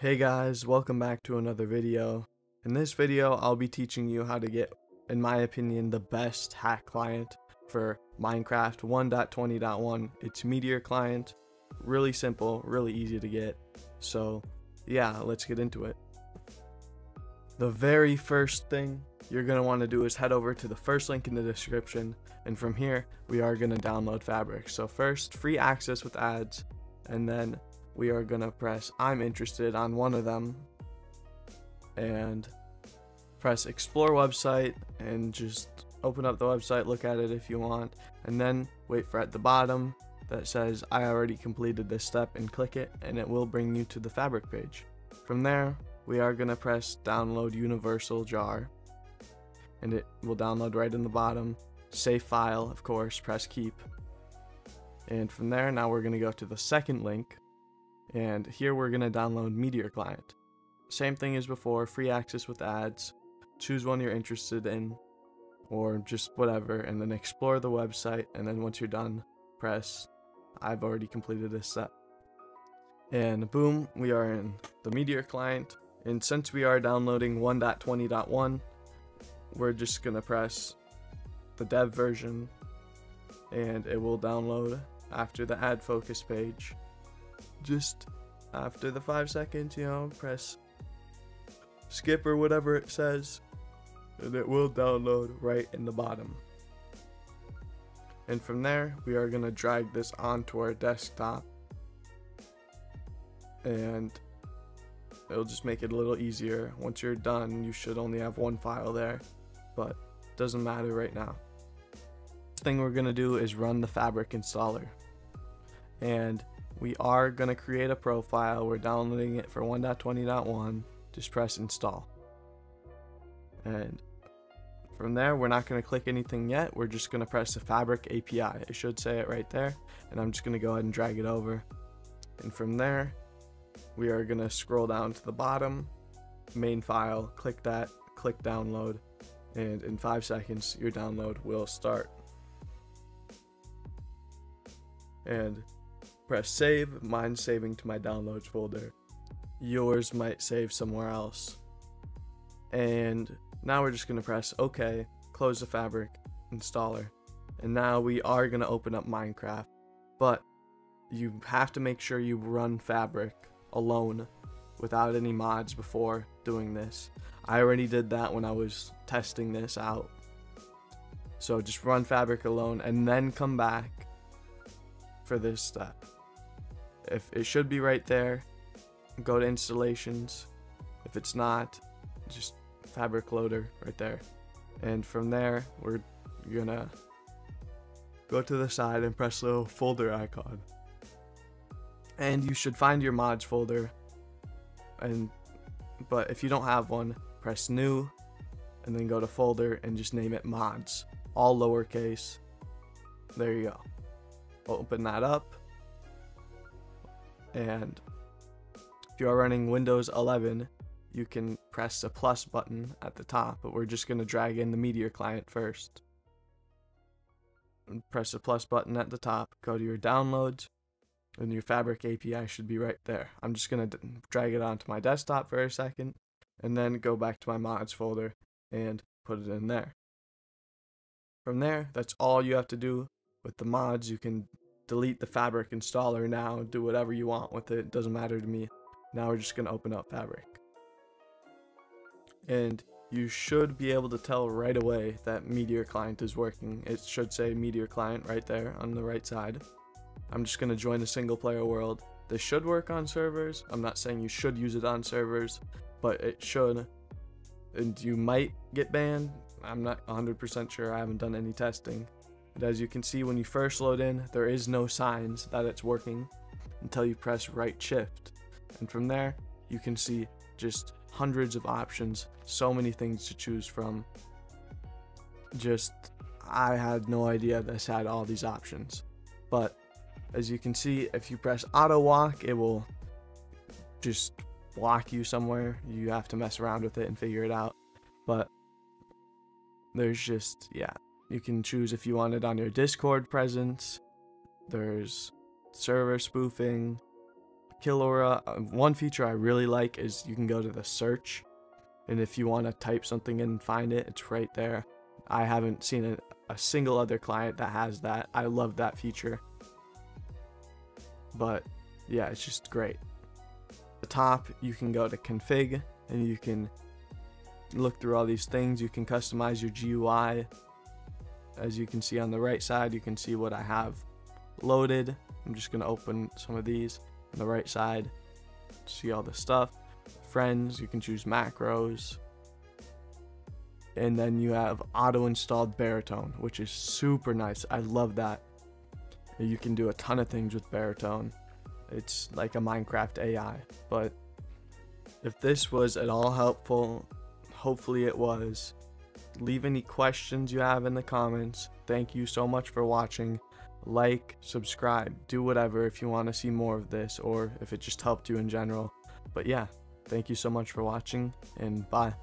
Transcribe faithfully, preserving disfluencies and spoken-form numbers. Hey guys, welcome back to another video. In this video, I'll be teaching you how to get, in my opinion, the best hack client for Minecraft one point twenty point one. It's Meteor Client. Really simple, really easy to get. So yeah, let's get into it. The very first thing you're going to want to do is head over to the first link in the description. And from here, we are going to download Fabric. So first, free access with ads, and then we are gonna press I'm interested on one of them and press explore website and just open up the website, look at it if you want, and then wait for at the bottom that says I already completed this step and click it, and it will bring you to the Fabric page. From there, we are gonna press download universal jar and it will download right in the bottom. Save file, of course, press keep. And from there, now we're gonna go to the second link. And here we're going to download Meteor Client. Same thing as before, free access with ads. Choose one you're interested in or just whatever, and then explore the website. And then once you're done, press I've already completed this step. And boom, we are in the Meteor Client. And since we are downloading one point twenty point one, we're just going to press the dev version and it will download after the ad focus page. Just after the five seconds, you know, press skip or whatever it says, and it will download right in the bottom. And from there, we are going to drag this onto our desktop, and it'll just make it a little easier. Once you're done, you should only have one file there, but it doesn't matter right now. The thing we're going to do is run the Fabric installer, and we are going to create a profile. We're downloading it for one point twenty point one. Just press install. And from there, we're not going to click anything yet. We're just going to press the Fabric A P I. It should say it right there. And I'm just going to go ahead and drag it over. And from there, we are going to scroll down to the bottom, main file, click that, click download. And in five seconds, your download will start. And press save. Mine's saving to my downloads folder. Yours might save somewhere else. And now we're just going to press OK, close the Fabric installer. And now we are going to open up Minecraft. But you have to make sure you run Fabric alone without any mods before doing this. I already did that when I was testing this out. So just run Fabric alone and then come back for this step. If it should be right there, go to installations. If it's not, just Fabric loader right there. And from there, we're gonna go to the side and press the little folder icon, and you should find your mods folder. And but if you don't have one, press new and then go to folder and just name it mods, all lowercase. There you go. Open that up. And if you are running Windows eleven, you can press the plus button at the top, but we're just going to drag in the Meteor Client first. And press the plus button at the top, go to your downloads, and your Fabric A P I should be right there. I'm just going to drag it onto my desktop for a second, and then go back to my mods folder and put it in there. From there, that's all you have to do with the mods. You can delete the Fabric installer now, do whatever you want with it, it doesn't matter to me. Now we're just going to open up Fabric. And you should be able to tell right away that Meteor Client is working. It should say Meteor Client right there on the right side. I'm just going to join a single player world. This should work on servers. I'm not saying you should use it on servers, but it should. And you might get banned. I'm not one hundred percent sure. I haven't done any testing. As you can see, when you first load in, there is no signs that it's working until you press right shift. And from there, you can see just hundreds of options, so many things to choose from. Just, I had no idea this had all these options. But as you can see, if you press auto walk, it will just walk you somewhere. You have to mess around with it and figure it out. But there's just, yeah. You can choose if you want it on your Discord presence. There's server spoofing. Kill Aura. One feature I really like is you can go to the search, and if you want to type something in and find it, it's right there. I haven't seen a, a single other client that has that. I love that feature. But yeah, it's just great. At the top, you can go to config, and you can look through all these things. You can customize your G U I. As you can see on the right side, you can see what I have loaded. I'm just going to open some of these on the right side, see all the stuff. Friends, you can choose macros. And then you have auto-installed Baritone, which is super nice. I love that. You can do a ton of things with Baritone. It's like a Minecraft A I. But if this was at all helpful, hopefully it was. Leave any questions you have in the comments. Thank you so much for watching. Like, subscribe, do whatever if you want to see more of this, or if it just helped you in general. But yeah, thank you so much for watching, and bye.